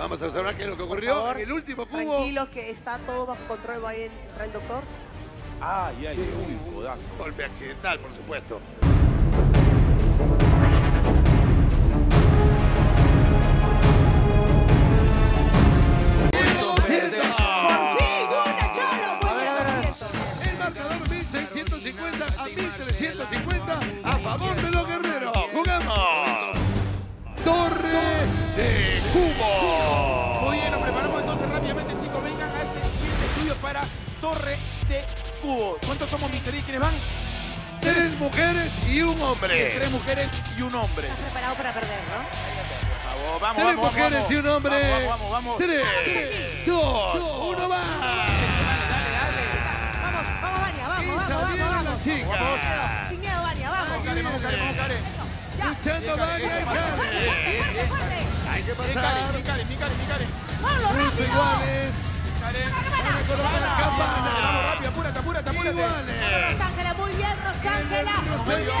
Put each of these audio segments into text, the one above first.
Vamos a observar qué es lo que ocurrió en el último cubo. Tranquilos, que está todo bajo control. Va a entrar el doctor. Ah, ya, ya. Uy, bodazo. Golpe accidental, por supuesto. Torre de cubo. ¿Cuántos somos, Mister I? ¿Quiénes van? 3 mujeres y 1 hombre. 3 mujeres y 1 hombre. Estás preparado para perder, ¿no? Vamos, vamos. 3 mujeres y 1 hombre. Vamos, vamos, vamos. 3, 2, 1, va. Dale, dale. Vamos, vamos, Vania, vamos, vamos, vamos, vamos. Sin miedo, Vania, vamos. Dale, vamos, Karen, vamos, Karen. Luchando, Vania, Karen. Hay que pasar. Karen. Vamos, rápido. Vamos, rápido, apúrate, apúrate. Rosángela, muy bien, Rosángela. Bien. ¡Gloria, vamos,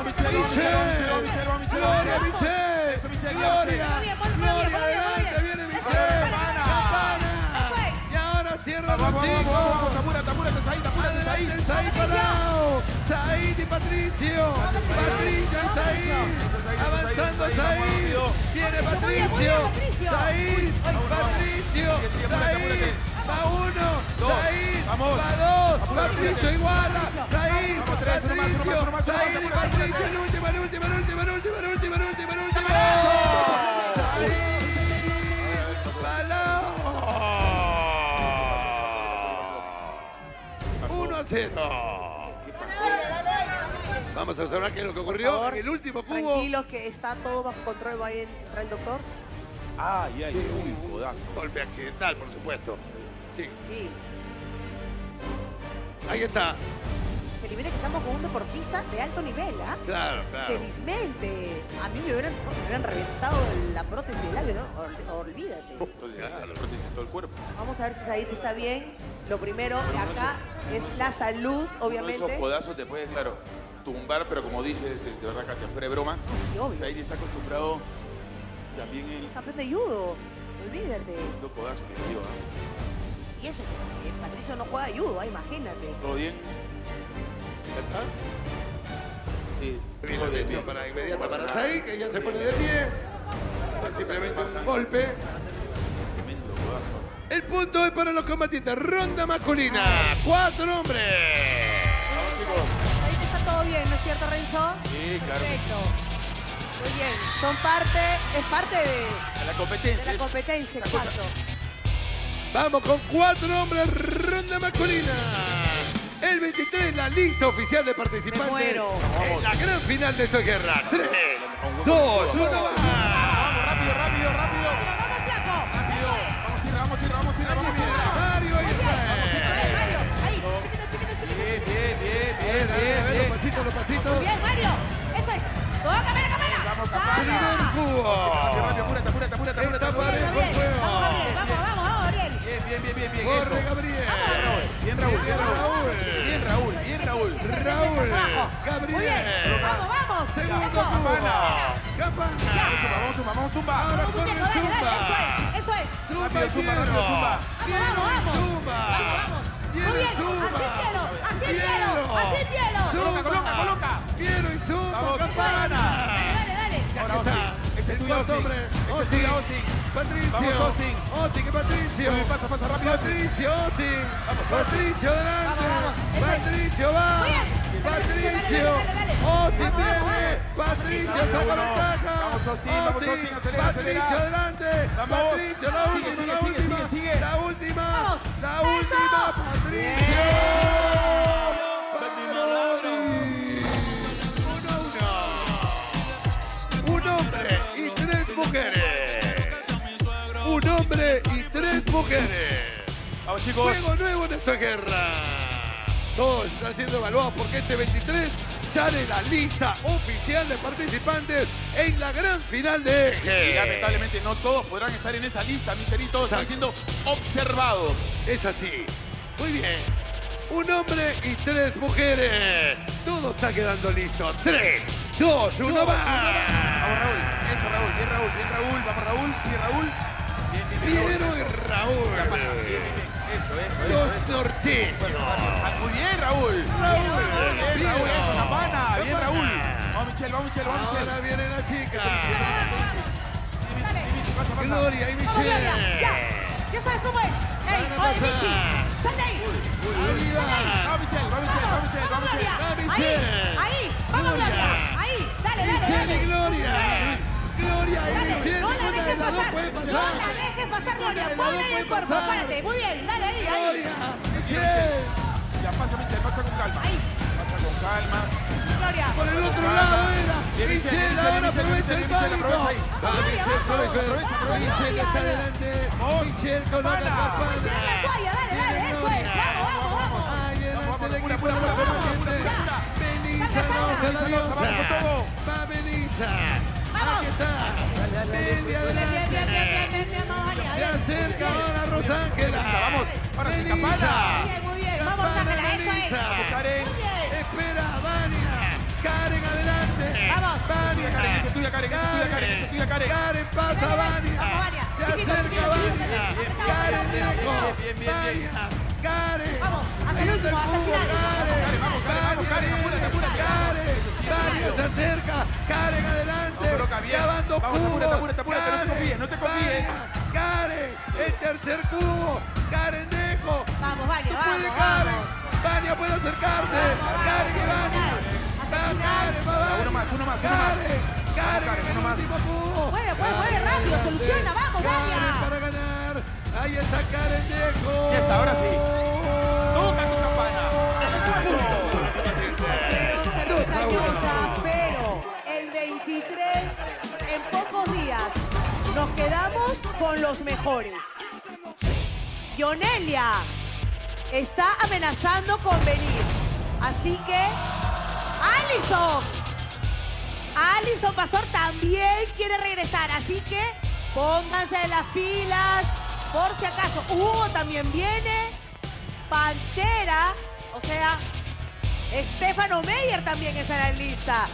Michelle! ¡Michelle! ¡Eso, Michelle! ¡Gloria! ¡Gloria, adelante! ¡Viene Michelle! ¡Campana! ¡Y ahora cierra los chicos! ¡Vamos, apúrate, Said! ¡Apúrate, Said! ¡Said Palao! ¡Said y Patricio! ¡Patricio y Said! ¡Avanzando Said! ¡Viene Patricio! ¡Said! ¡Patricio! ¡Said! ¡Va uno! ¡Said! ¡Va dos! ¡Patricio iguala! ¡Said! Vamos a observar qué es lo que ocurrió en el último cubo. Tranquilos, que está todo bajo control. Va a entrar el doctor. Ah, ya, ya. Uy, bodazo. Golpe accidental, por supuesto. Sí. Ahí está. Felizmente que estamos con un deportista de alto nivel, ¿ah? Claro, claro. Felizmente. A mí me hubieran reventado la prótesis del labio, ¿no? Olvídate. La prótesis en todo el cuerpo. Vamos a ver si Said está bien. Lo primero acá es la salud, obviamente. Esos codazos te puedes, claro, tumbar, pero como dices, de verdad, Katia, fuera de broma, Said está acostumbrado también en... Campeón de judo, olvídate. Los codazos que dio, ¿eh? Y eso, Patricio no juega judo, imagínate. ¿Todo bien? ¿Está? Sí. Primero atención para inmediata para Said, que ya se pone de pie. Simplemente un golpe. Tremendo codazo. El punto es para los combatientes. Ronda masculina. 4 hombres. Vamos, chicos. Ahí está todo bien, ¿no es cierto, Renzo? Sí, claro. Perfecto. Muy bien. Son parte, es parte de la competencia. De la competencia, exacto. Vamos con 4 hombres. Ronda masculina. El 23, la lista oficial de participantes. En la gran final de Esto es Guerra. 3, 2, 1, va. Vamos, rápido. Vamos, flaco. Rápido. Vamos, Mario, ahí está. Ahí, chiquito. Bien. Los pasitos. Bien, Mario. Eso es. Todo, cámara. Vamos, Bien. Corre, Gabriel. Bien, Raúl. Gabriel. Muy bien. Vamos. Segundo cubo. Campana. Vamos, zumba. Ahora corre, zumba. Eso es. Rápido, zumba. Vamos. Muy bien. Así quiero. Coloca. Quiero y zumba. Vamos, campana. Dale. Este es tuyo, Austin. Patricio, Patricio. Pasa rápido. Patricio, adelante. Patricio, va. Patricio, Austin viene. Patricio, saca la caja. Austin, Patricio, adelante. Patricio, la última, la última, Patricio. Mujeres. Vamos, chicos. Juego nuevo de Esto es Guerra. Todos están siendo evaluados porque este 23 sale la lista oficial de participantes en la gran final de Eje. Y lamentablemente no todos podrán estar en esa lista, misteritos. Están siendo observados. Es así. Muy bien. Un hombre y tres mujeres. Todo está quedando listo. 3, 2, 1, va. Vamos, Raúl. Eso, Raúl. Bien, Raúl. Bien, Raúl. Vamos, Raúl. Sí, Raúl. Bien, Raúl. Ya pasa. Bien, bien, bien. Eso. Dos sorteos. Muy bien, Raúl. Bien, Raúl. Eso, la pana. Bien, Raúl. Vamos, Michelle. Ahora viene la chica. Sí, Michi. Pasa. Gloria y Michelle. Ya sabes cómo es. Ey, oye, Michi. Sal de ahí. Vamos, Michelle. Ahí. Vamos, Gloria. Michelle y Gloria. Gloria y Michelle. No la dejes pasar. Gloria. Ponle en el cuerpo, apárate. Muy bien, dale ahí. Gloria, Michelle. Ya pasa, Michelle, pasa con calma. Ahí. Pasa con calma. Gloria. Por el otro lado era. Michelle, ahora aprovecha el palito. Michelle está adelante. Michelle con la campana. Michelle la toalla, dale. Eso es. Vamos. Ahí adelante el equipo. Va Melissa. Aquí está. Se acerca ahora Rosángela. Vamos. Ahora sí, Campana. Muy bien. Vamos, Rosángela. Eso es. Vamos, Karen. Espera, Vania. Karen, adelante. Vamos. Vania, Karen. Es tuya, Karen. Karen, pasa, Vania. Se acerca, Vania. Karen, de ojo. Bien. Karen. Vamos. Hasta el último, hasta el final. Vamos, Karen. Apúrate. Karen se acerca, Karen adelante, ya van 2 cubos. Apúrate, no te confíes. Karen, el tercer cubo, Karen dejo. Vamos, Vania, vamos. Vania puede acercarse, Karen y Vania. Va, Karen. Uno más. Karen, el último cubo. Mueve, rápido, soluciona, vamos, Vania. Karen para ganar, ahí está Karen dejo. Ya está, ahora sí. Toca tu campana. Pero el 23, en pocos días, nos quedamos con los mejores. Yonelia está amenazando con venir. Así que, Alison Pastor también quiere regresar. Así que, pónganse las pilas, por si acaso. Hugo también viene. Pantera, o sea... Estefano Meyer también estará en lista.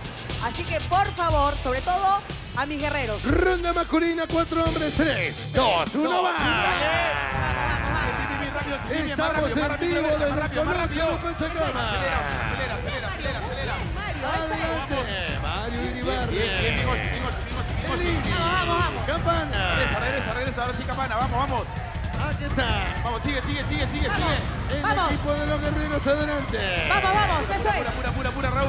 Así que, por favor, sobre todo, a mis guerreros. Ronda masculina, 4 hombres, 3, 2, 1, va. Estamos en vivo desde el Palacio de Pachacama. Acelera. Mario Iribarri. Vamos. Campana. Regresa. Ahora sí, Campana. Vamos. Aquí está. Vamos, sigue. El equipo de los guerreros adelante. Vamos, eso es.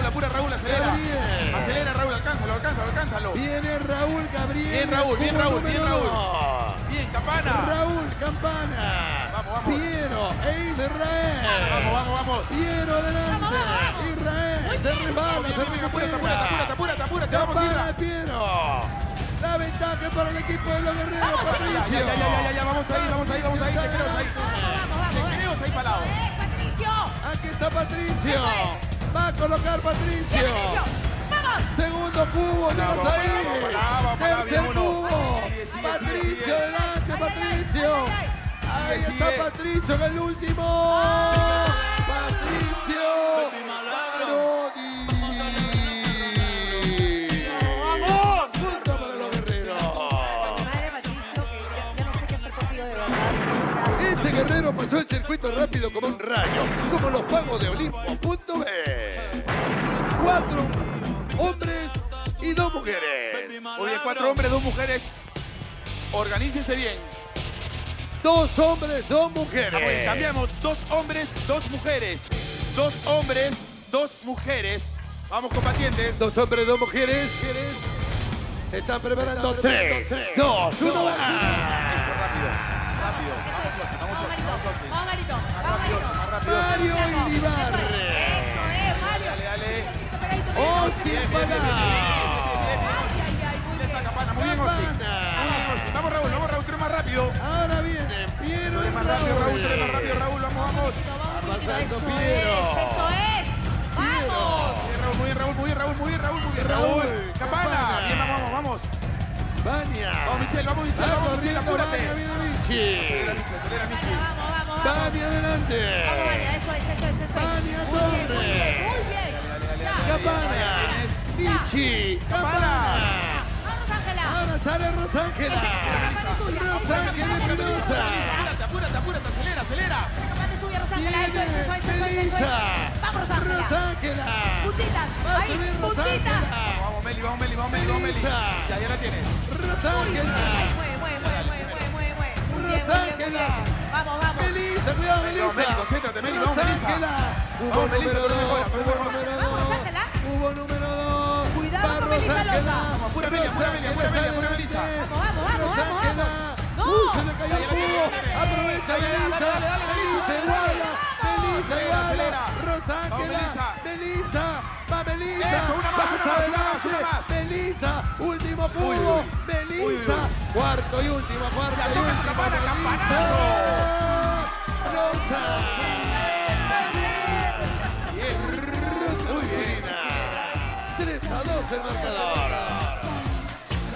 Apura, Raúl, acelera. Gabriel. Acelera, Raúl, alcánzalo. Viene Raúl, Gabriel. Bien, Raúl. Bien, Campana. Vamos. Piero e Israel. Vamos. Piero adelante. Israel. Apúrate, vamos, Piero. La ventaja para el equipo de los guerreros. Ya, vamos ahí. Te creo ahí, Palao. Patricio. Aquí está Patricio. Va a colocar Patricio. ¡Vamos! Segundo cubo, vamos ahí. Tercer cubo. Patricio, adelante, Patricio. Ahí está Patricio en el último. Patricio. Guerrero pasó el circuito rápido como un rayo, como los pagos de Olimpo.b. 4 hombres y 2 mujeres. Oye, 4 hombres, 2 mujeres. Organícense bien. 2 hombres, 2 mujeres. Oye, cambiamos. 2 hombres, 2 mujeres. 2 hombres, 2 mujeres. Vamos, combatientes. 2 hombres, 2 mujeres. Se están preparando. 3, 2, 1, va. Eso, rápido. Vamos, Marito. Mario Iribarri. Eso es, Mario. Muy bien, Osti. Vamos, Raúl, tú eres más rápido. Ahora viene Piero. Tú eres más rápido, Raúl. Vamos. ¡Eso es! ¡Vamos! Muy bien, Raúl, muy bien, Raúl, muy bien, Raúl, muy bien, Raúl. ¡Campana! Bien, vamos, vamos. ¡Baña! Vamos, Michelle, apúrate. ¡Acelera, Michi! ¡Vamos, vamos, vamos! ¡Adelante! ¡Vamos, Baña! Eso es, eso es, eso es. ¡Muy bien, muy bien! ¡Campana! ¡Michi! ¡Campana! ¡Sale Rosángela! ¡Rosángela Espinosa! ¡Apúrate, apúrate, apúrate! ¡Acelera, acelera! ¡Recapate suya, Rosángela! ¡Eso es, eso es, eso es! ¡Vamos, Rosángela! ¡Rosángela! ¡Puntitas! ¡Ahí, puntitas! ¡Vamos, Meli, vamos, Meli, vamos, Meli, vamos, Meli! ¡Ya, ya la tienes! ¡Rosángela! ¡Mueve, mueve, mueve, mueve, mueve! ¡Rosángela! ¡Vamos, vamos! ¡Melisa, cuidado, Melisa! ¡Concéntrate, Meli, vamos, Melisa! ¡Vamos, Melisa, tú mejora! ¡Vamos, Rosángela! ¡Cubo número 2! ¡Cuidado con Melisa Loza! ¡Apura, Meli, apura, Meli, apura, Meli, apura, Melisa! ¡Vamos, vamos, vamos, vamos! ¡No! ¡Se le cayó el cubo! ¡Aprovecha, Melisa! ¡Dale, dale, Melisa! ¡Se guarda! ¡Melisa, acelera! ¡Rosángela! ¡Melisa! ¡Va, Melisa! ¡Eso, una más, Melisa! ¡Último cubo! ¡Melisa! ¡Cuarto y último, cuarto y último! ¡Campana, campanazo! ¡Rosa! ¡Muy bien! 3-2 el marcador.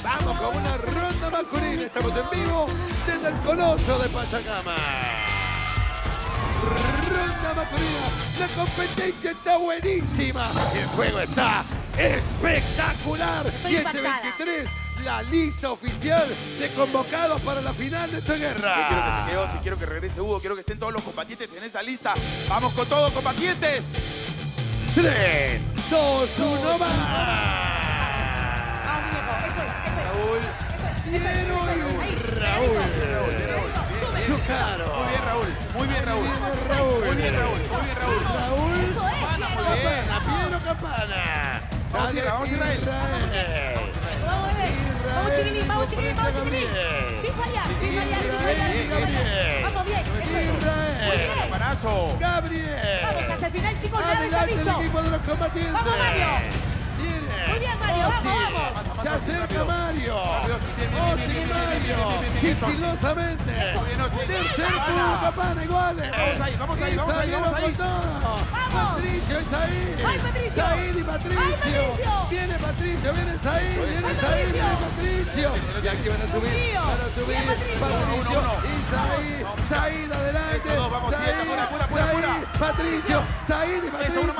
Vamos con una ronda masculina. Estamos en vivo desde el coloso de Pachacama. Ronda masculina. La competencia está buenísima. El juego está espectacular. Y este 23, la lista oficial de convocados para la final de esta guerra. Yo quiero que se quede Osi, quiero que regrese Hugo, quiero que estén todos los combatientes en esa lista. Vamos con todos, combatientes. 3, 2, 1, más. Campana. Vamos, Israel, vamos, Israel. Vamos, Chiquilín, vamos, Chiquilín, vamos, Chiquilín. Sin fallar, sin fallar, sin fallar. Vamos bien, eso es. Gabriel. Vamos, hasta el final, chicos, nada les ha dicho. Vamos, Mario. Muy bien, Mario, vamos, vamos. Se acerca Mario. Osi, Mario. Sigilosamente. Tercer cubo, Campana, iguales. Vamos ahí, vamos ahí, vamos ahí, vamos ahí. ¡Vamos! Patricio y Said. ¡Ay, Patricio! Said y Patricio. ¡Ay, Patricio! Viene Patricio, viene Said, viene Said, viene Patricio. Y aquí van a subir, van a subir. Patricio y Said. Said, adelante. Said, Patricio, Said y Patricio.